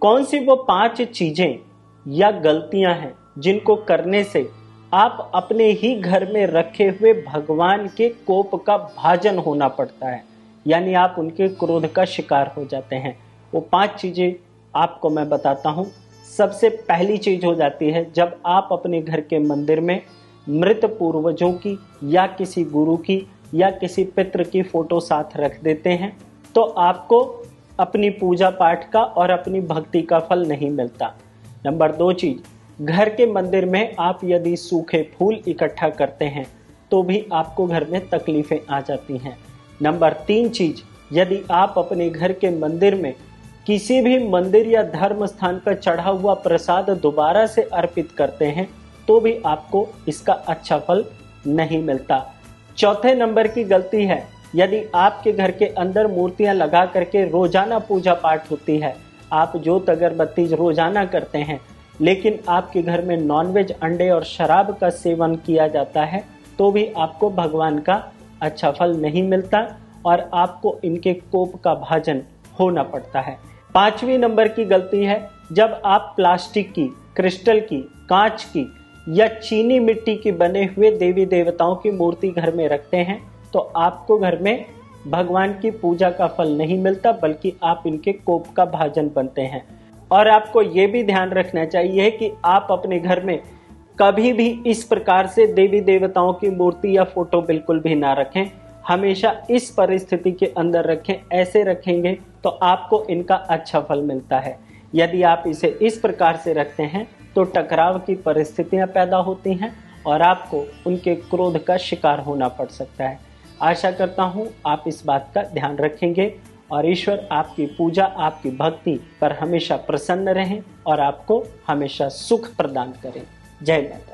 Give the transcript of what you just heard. कौन सी वो 5 चीजें या गलतियां हैं जिनको करने से आप अपने ही घर में रखे हुए भगवान के कोप का भाजन होना पड़ता है, यानी आप उनके क्रोध का शिकार हो जाते हैं। वो 5 चीजें आपको मैं बताता हूँ। सबसे पहली चीज हो जाती है जब आप अपने घर के मंदिर में मृत पूर्वजों की या किसी गुरु की या किसी पितृ की फोटो साथ रख देते हैं, तो आपको अपनी पूजा पाठ का और अपनी भक्ति का फल नहीं मिलता। नंबर 2 चीज, घर के मंदिर में आप यदि सूखे फूल इकट्ठा करते हैं तो भी आपको घर में तकलीफें आ जाती हैं। नंबर 3 चीज, यदि आप अपने घर के मंदिर में किसी भी मंदिर या धर्म स्थान पर चढ़ा हुआ प्रसाद दोबारा से अर्पित करते हैं तो भी आपको इसका अच्छा फल नहीं मिलता। चौथे नंबर की गलती है यदि आपके घर के अंदर मूर्तियां लगा करके रोजाना पूजा पाठ होती है, आप जोत अगरबत्ती रोजाना करते हैं, लेकिन आपके घर में नॉनवेज, अंडे और शराब का सेवन किया जाता है, तो भी आपको भगवान का अच्छा फल नहीं मिलता और आपको इनके कोप का भाजन होना पड़ता है। 5वीं नंबर की गलती है जब आप प्लास्टिक की, क्रिस्टल की, कांच की या चीनी मिट्टी की बने हुए देवी देवताओं की मूर्ति घर में रखते हैं, तो आपको घर में भगवान की पूजा का फल नहीं मिलता, बल्कि आप इनके कोप का भाजन बनते हैं। और आपको ये भी ध्यान रखना चाहिए कि आप अपने घर में कभी भी इस प्रकार से देवी देवताओं की मूर्ति या फोटो बिल्कुल भी ना रखें, हमेशा इस परिस्थिति के अंदर रखें। ऐसे रखेंगे तो आपको इनका अच्छा फल मिलता है। यदि आप इसे इस प्रकार से रखते हैं तो टकराव की परिस्थितियां पैदा होती हैं और आपको उनके क्रोध का शिकार होना पड़ सकता है। आशा करता हूँ आप इस बात का ध्यान रखेंगे और ईश्वर आपकी पूजा, आपकी भक्ति पर हमेशा प्रसन्न रहें और आपको हमेशा सुख प्रदान करें। जय माता।